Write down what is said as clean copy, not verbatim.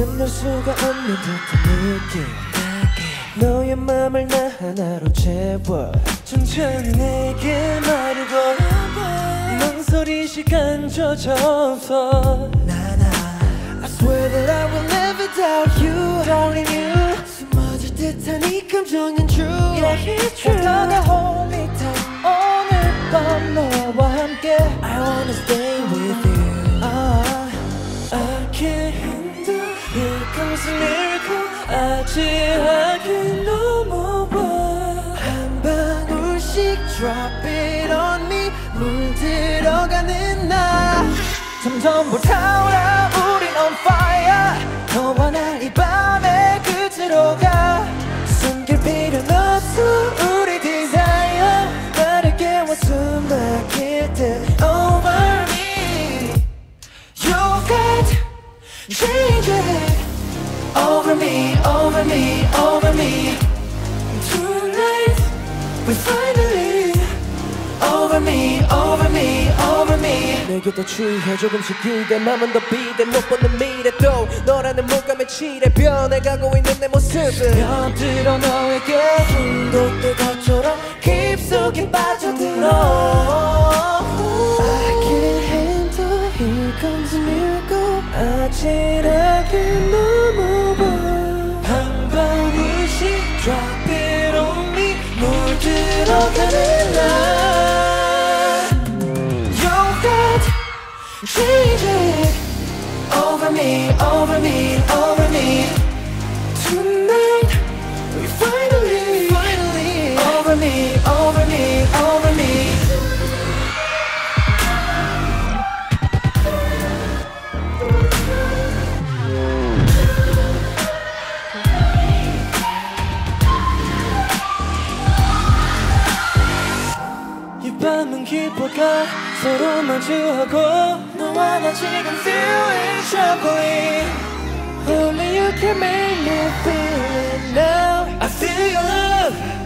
견딜 수가 없는 듯한 느낌 너의 맘을 나 하나로 채워 천천히 내게 말을 걸어봐 망설인 시간 조차 없어 I swear that I will never doubt you Darling you 숨어질 듯한 이 감정은 true Yeah it's true 너가 홀릴 땐 오늘 밤 너와 함께 I wanna stay with you I can't handle Here comes a miracle 아직 I can't no more 한 방울씩 drop it on me 물들어가는 나 점점 불타올라 우린 on fire 너와 나 이 밤의 끝으로 가 숨길 필요는 없어 우리 desire 나를 깨워 숨 막힐 듯 over me You got change it over me, over me, over me Tonight we finally over me, over me, over me 내게 더 추위해 조금씩 기대 맘은 더 비대 못 보는 미래 또 너라는 물감에 칠해 변해가고 있는 내 모습을 여드러 너에게 중독된 것처럼 깊숙이 빠져들어 I can't handle Here comes a miracle 아직 I can't 넘어봐 한 방울씩 drop it on me 물들어가는 날 Change it over me, over me, over me Tonight we finally, finally over me, over me, over me 이 밤은 깊어가 서로 마주하고 너와 나 지금 feeling chocolate Only you can make me feel it now I feel your love